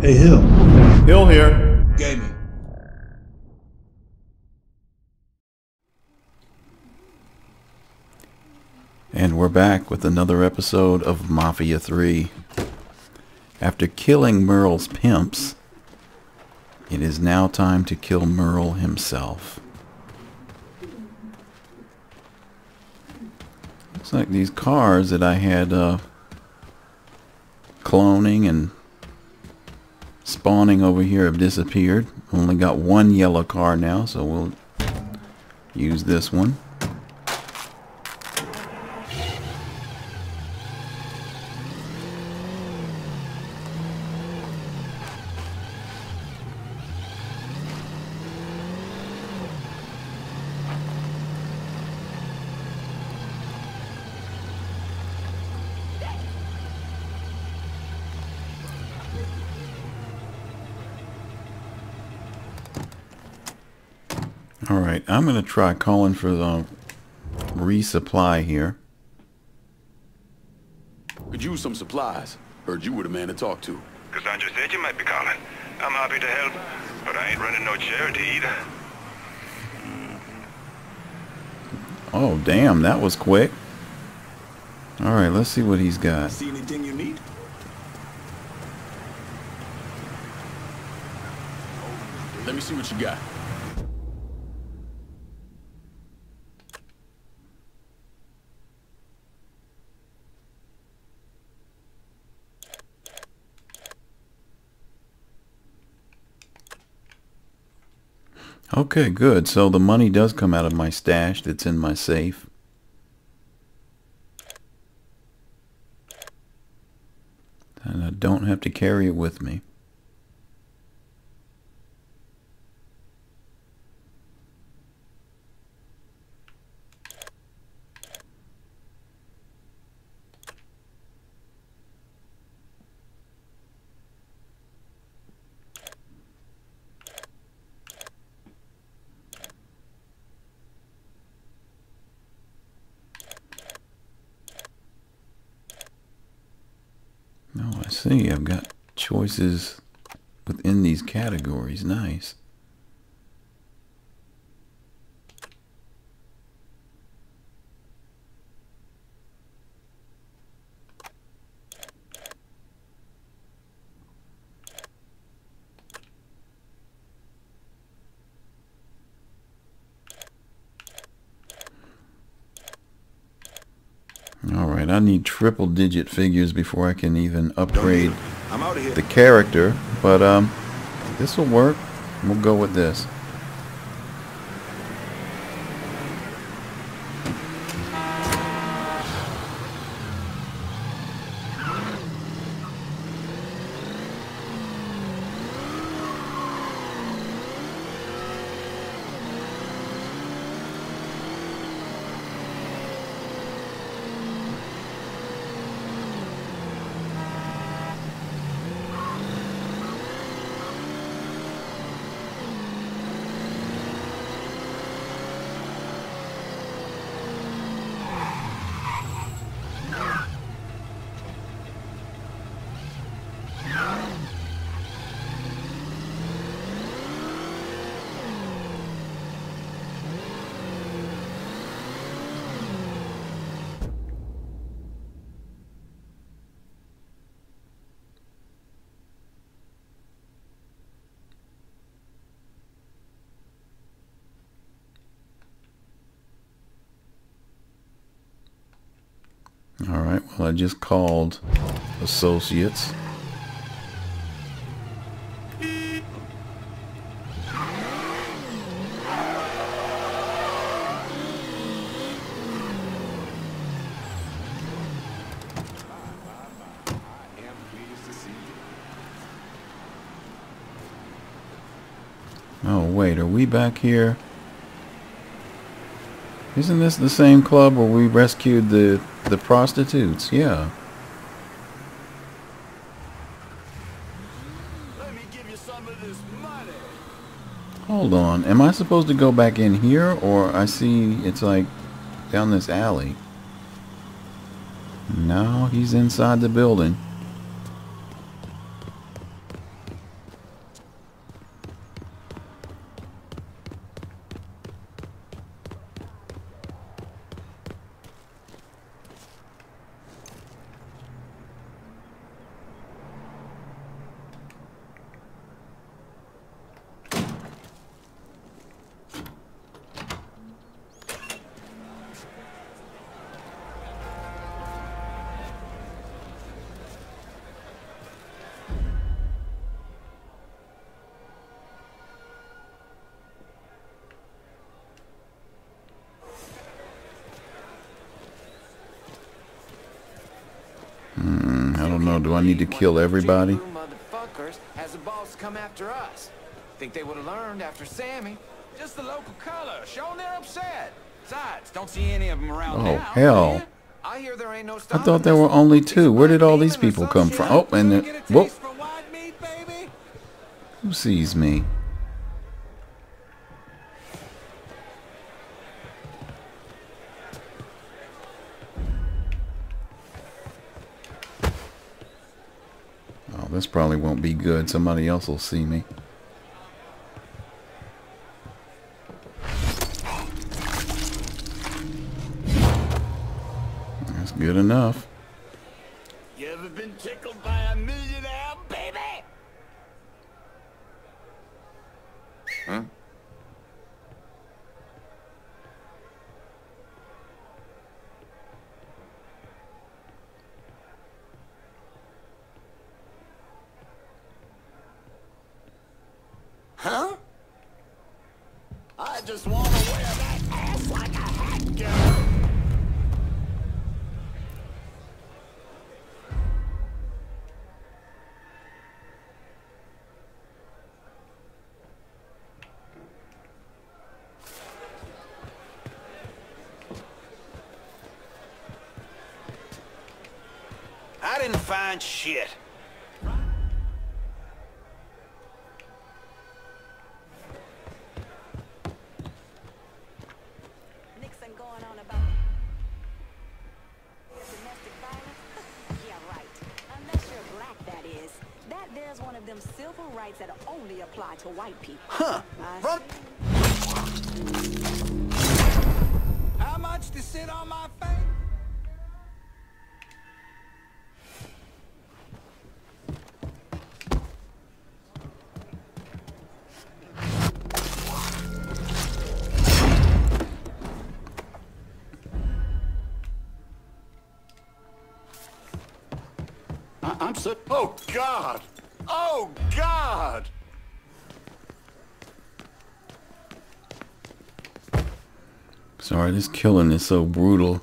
Hey, Hill. Hill here. Gaming. And we're back with another episode of Mafia 3. After killing Merle's pimps, it is now time to kill Merle himself. Looks like these cars that I had cloning and spawning over here have disappeared. Only got one yellow car now, so we'll use this one. Alright, I'm going to try calling for the resupply here. Could use some supplies. Heard you were the man to talk to. Cassandra said you might be calling. I'm happy to help, but I ain't running no charity either. Oh, damn, that was quick. Alright, let's see what he's got. See anything you need? Let me see what you got. Okay, good. So the money does come out of my stash that's in my safe. And I don't have to carry it with me. See, I've got choices within these categories. Nice. Alright, I need triple-digit figures before I can even upgrade the character, but this will work. We'll go with this. Alright, well I just called associates. Oh wait, are we back here? Isn't this the same club where we rescued the prostitutes? Yeah. Let me give you some of this money. Hold on. Am I supposed to go back in here, or I see it's like down this alley? No, he's inside the building. know. Do I need to kill everybody? Motherfuckers has the boss come after us. Think they would have learned after Sammy. Just the local color. Showing they're upset. Besides, don't see any of them around now. Oh, hell. I hear there ain't no stopping. I thought there were only two. Where did all these people come from? Oh, and then whoop. Who sees me? Oh, this probably won't be good. Somebody else will see me. That's good enough. You ever been tickled by a millionaire, baby? Huh? Huh? I just want to wear that ass like a hat, girl. I didn't find shit. To white people. Huh. Run. How much to sit on my face? I'm so... Oh, God! Oh, God! Sorry, this killing is so brutal.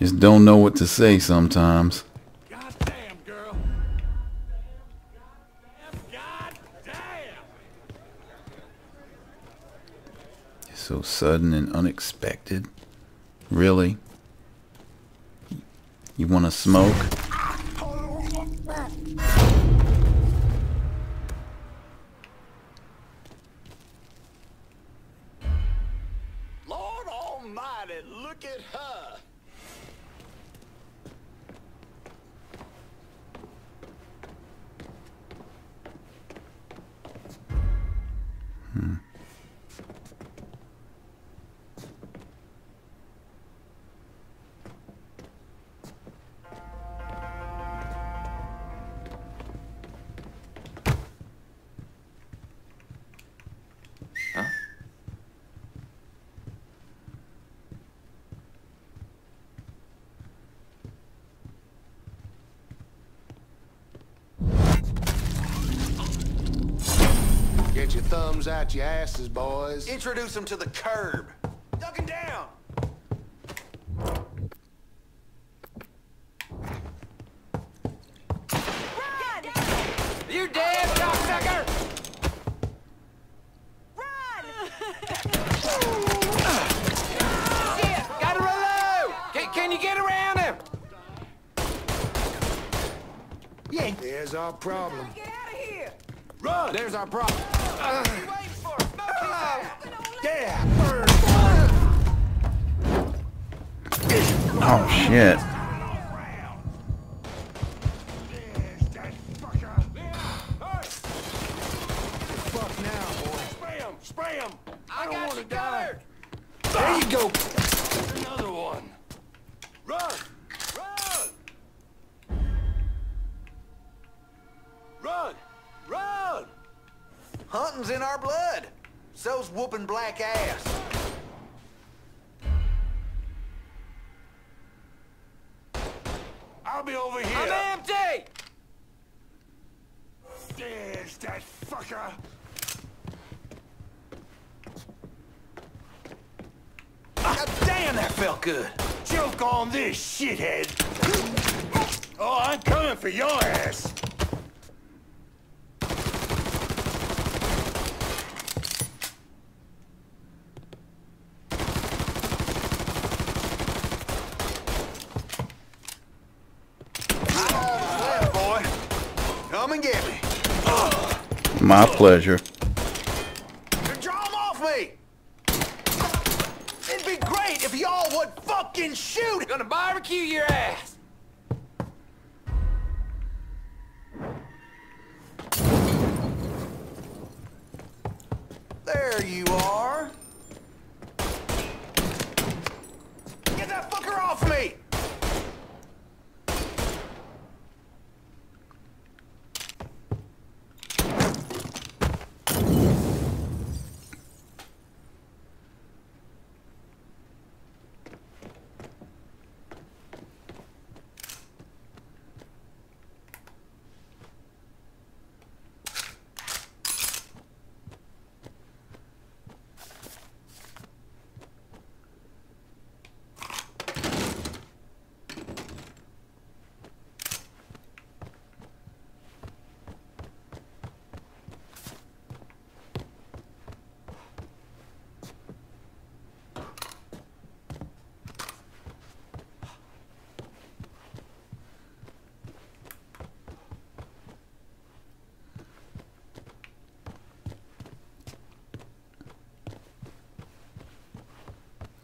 Just don't know what to say sometimes. Goddamn, girl. Goddamn. It's so sudden and unexpected. Really? You want to smoke? Look at her. Hmm. Get your thumbs out your asses, boys. Introduce them to the curb. Ducking down. Run! You dead, cocksucker! Run! Shit! Gotta reload! Can you get around him? Yeah. There's our problem. Get out of here! Run! There's our problem. Oh shit. Fuck now, boy. Spray him! Spray him! I don't want to die. There you go. There's another one. Run! Run! Run! Run! Hunting's in our blood. So's whooping black ass. I'll be over here. I'm empty. There's that fucker. God damn, that felt good. Choke on this, shithead! Oh, I'm coming for your ass! My pleasure. Draw him off me. It'd be great if y'all would fucking shoot. Gonna barbecue your ass. There you are. Get that fucker off me.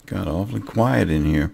Got awfully quiet in here.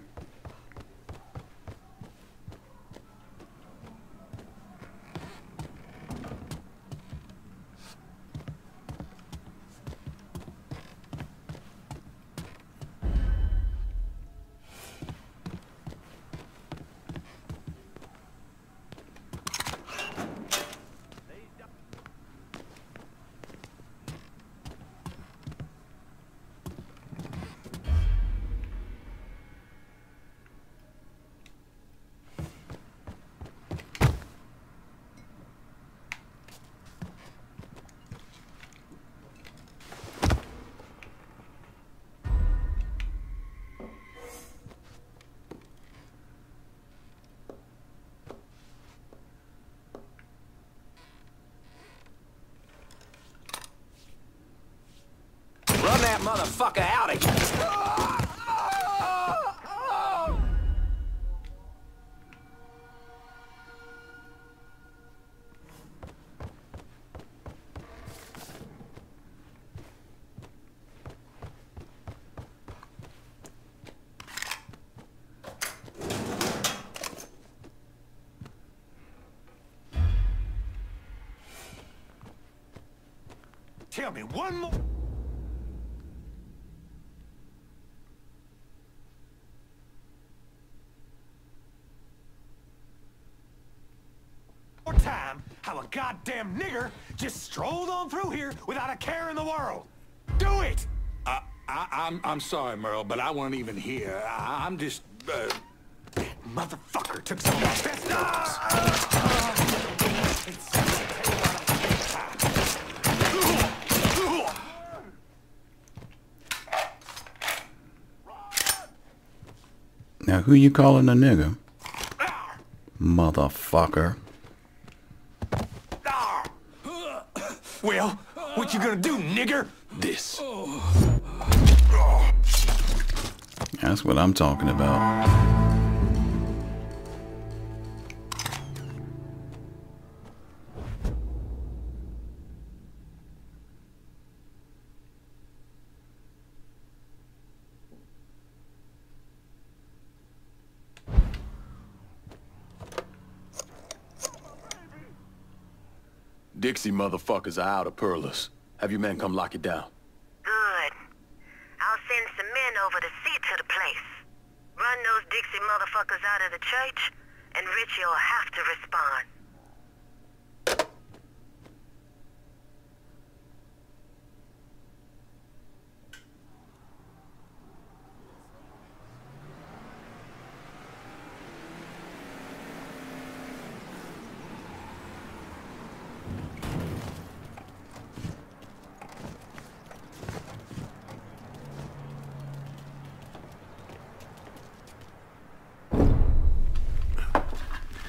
That motherfucker out again. Tell me one more. Goddamn nigger just strolled on through here without a care in the world. Do it! I'm sorry, Merle, but I wasn't even here. I'm just... That motherfucker took some of my best notes. Now, who you calling a nigger? Motherfucker. Well, what you gonna do, nigger? This. That's what I'm talking about. Dixie motherfuckers are out of Perlas. Have your men come lock it down. Good. I'll send some men over to see to the place. Run those Dixie motherfuckers out of the church, and Richie will have to respond.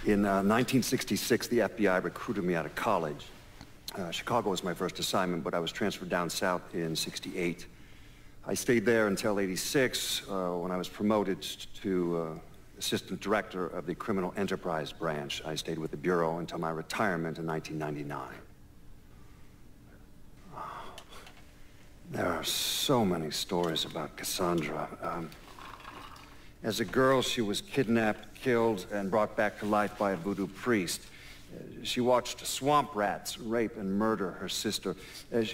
In 1966, the FBI recruited me out of college. Chicago was my first assignment, but I was transferred down south in 68. I stayed there until 86, when I was promoted to assistant director of the criminal enterprise branch. I stayed with the Bureau until my retirement in 1999. There are so many stories about Cassandra. As a girl, she was kidnapped, killed, and brought back to life by a voodoo priest. She watched swamp rats rape and murder her sister.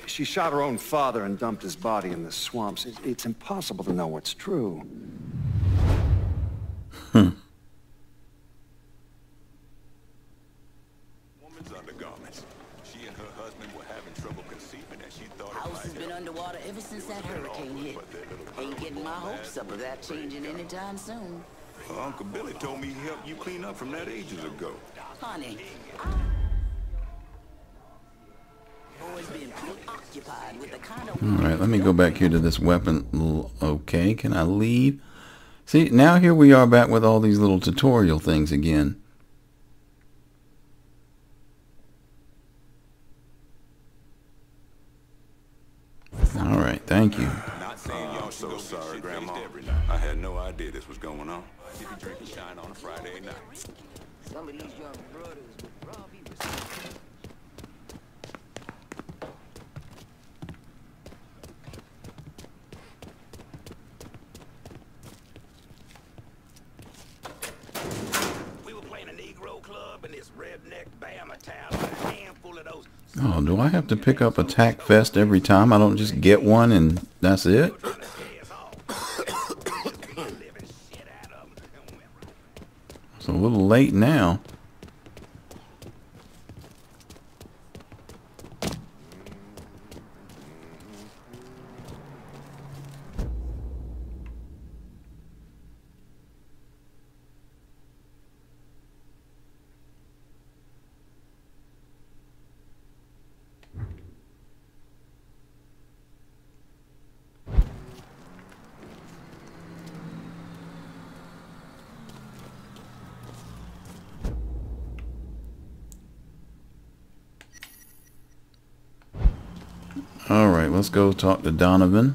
She shot her own father and dumped his body in the swamps. It's impossible to know what's true. Woman's undergarments. She and her husband were having trouble conceiving, and she thought house has been underwater ever since that hurricane hit. Ain't getting my hopes up of that changing anytime soon. Well, Uncle Billy told me he helped you clean up from that ages ago. Honey, alright, let me go back here to this weapon. Okay, can I leave? See, now here we are back with all these little tutorial things again. Alright, thank you. I'm so sorry, Grandma. I had no idea this was going on. On a Friday night. Some of these young brothers would probably receive. We were playing a Negro club in this redneck Bama town with a handful of those. Oh, do I have to pick up a tack vest every time? I don't just get one and that's it? It's a little late now. Alright, let's go talk to Donovan.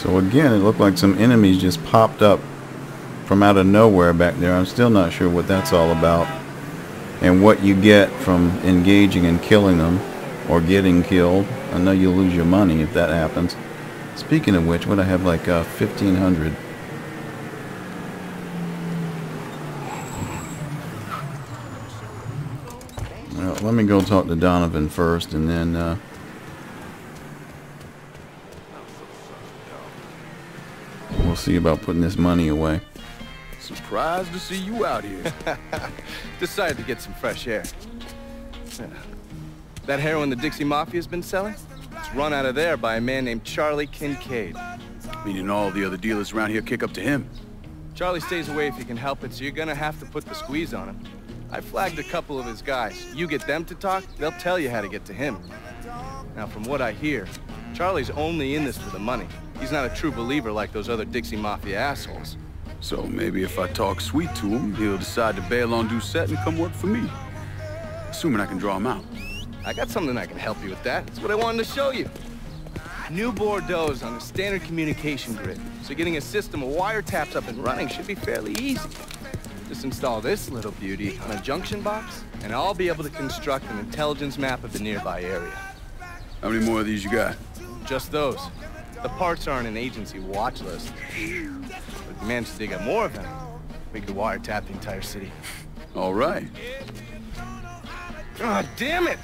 So again, it looked like some enemies just popped up from out of nowhere back there. I'm still not sure what that's all about and what you get from engaging and killing them or getting killed. I know you'll lose your money if that happens. Speaking of which, would I have like 1,500? Well, let me go talk to Donovan first and then... see about putting this money away. Surprised to see you out here. Decided to get some fresh air. Yeah. That heroin the Dixie Mafia's been selling? It's run out of there by a man named Charlie Kincaid. Meaning all the other dealers around here kick up to him. Charlie stays away if he can help it, so you're gonna have to put the squeeze on him. I flagged a couple of his guys. You get them to talk, they'll tell you how to get to him. Now, from what I hear, Charlie's only in this for the money. He's not a true believer like those other Dixie Mafia assholes. So maybe if I talk sweet to him, he'll decide to bail on Doucette and come work for me. Assuming I can draw him out. I got something I can help you with that. That's what I wanted to show you. New Bordeaux's on a standard communication grid, so getting a system of wiretaps up and running should be fairly easy. Just install this little beauty on a junction box, and I'll be able to construct an intelligence map of the nearby area. How many more of these you got? Just those. The parts are on an agency watch list. But if we manage to dig up more of them, we could wiretap the entire city. All right. God damn it!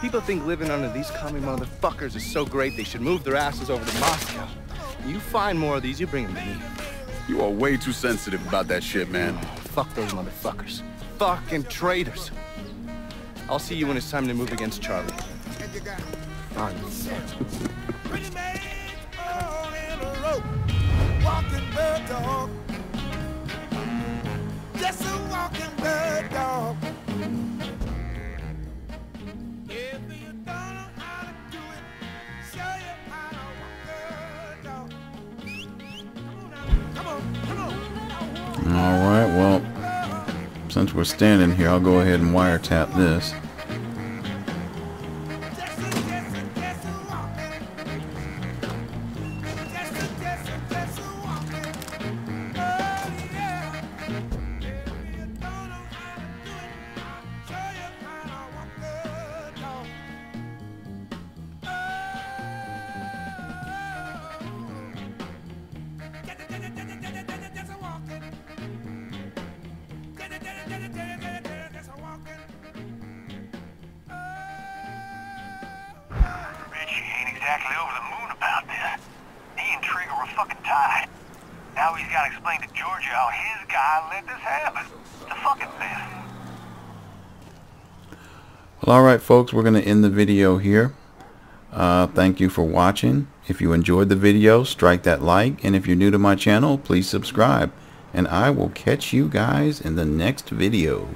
People think living under these commie motherfuckers is so great they should move their asses over to Moscow. You find more of these, you bring them to me. You are way too sensitive about that shit, man. Oh, fuck those motherfuckers. Fucking traitors. I'll see you when it's time to move against Charlie. Fine. Alright, well, since we're standing here, I'll go ahead and wiretap this. Alright folks, we're going to end the video here. Thank you for watching. If you enjoyed the video, strike that like, and if you're new to my channel, please subscribe, and I will catch you guys in the next video.